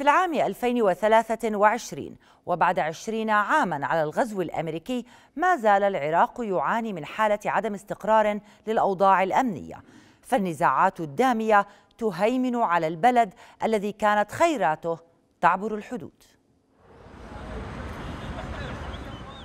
في العام 2023 وبعد 20 عاما على الغزو الأمريكي ما زال العراق يعاني من حالة عدم استقرار للأوضاع الأمنية، فالنزاعات الدامية تهيمن على البلد الذي كانت خيراته تعبر الحدود.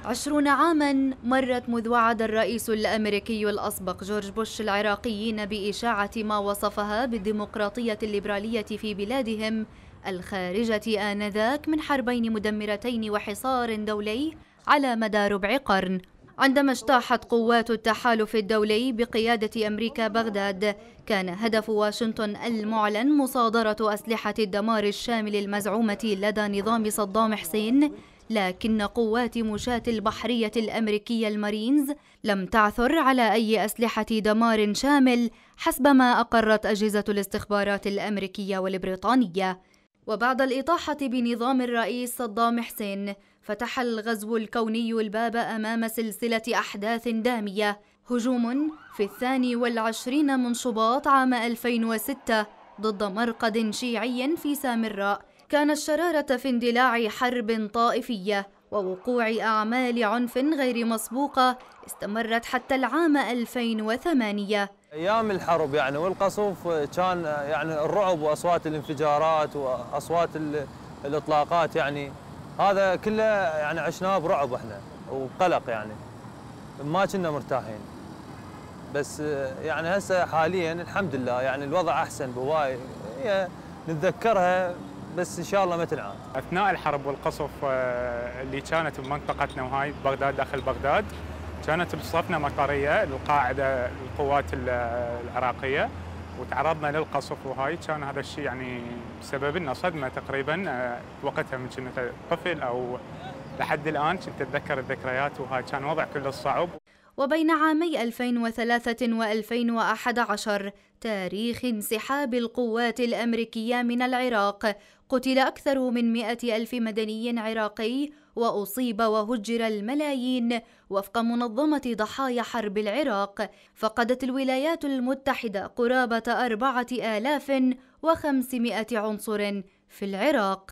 20 عاماً مرت منذ وعد الرئيس الأمريكي الأسبق جورج بوش العراقيين بإشاعة ما وصفها بالديمقراطية الليبرالية في بلادهم الخارجة آنذاك من حربين مدمرتين وحصار دولي على مدى ربع قرن، عندما اجتاحت قوات التحالف الدولي بقيادة أمريكا بغداد. كان هدف واشنطن المعلن مصادرة أسلحة الدمار الشامل المزعومة لدى نظام صدام حسين، لكن قوات مشاة البحرية الأمريكية المارينز لم تعثر على أي أسلحة دمار شامل حسب ما أقرت أجهزة الاستخبارات الأمريكية والبريطانية. وبعد الإطاحة بنظام الرئيس صدام حسين، فتح الغزو الكوني الباب أمام سلسلة أحداث دامية. هجوم في 22 من شباط عام 2006 ضد مرقد شيعي في سامراء، كان الشرارة في اندلاع حرب طائفية ووقوع أعمال عنف غير مسبوقة استمرت حتى العام 2008. أيام الحرب يعني والقصف كان يعني الرعب وأصوات الانفجارات وأصوات الإطلاقات، يعني هذا كله يعني عشناه برعب احنا وقلق، يعني ما كنا مرتاحين. بس يعني هسه حاليا الحمد لله يعني الوضع أحسن بهواي، هي نتذكرها بس إن شاء الله ما تنعاد. أثناء الحرب والقصف اللي كانت بمنطقتنا وهاي بغداد داخل بغداد، كانت بصفتنا مطرية للقاعدة القوات العراقية وتعرضنا للقصف وهاي، كان هذا الشيء يعني سبب لنا صدمة تقريبا وقتها، من كنت طفل أو لحد الآن كنت أتذكر الذكريات وهاي، كان وضع كله صعب. وبين عامي 2003 و2011 تاريخ انسحاب القوات الأمريكية من العراق، قتل أكثر من 100,000 مدني عراقي وأصيب وهجر الملايين وفق منظمة ضحايا حرب العراق. فقدت الولايات المتحدة قرابة 4,500 عنصر في العراق.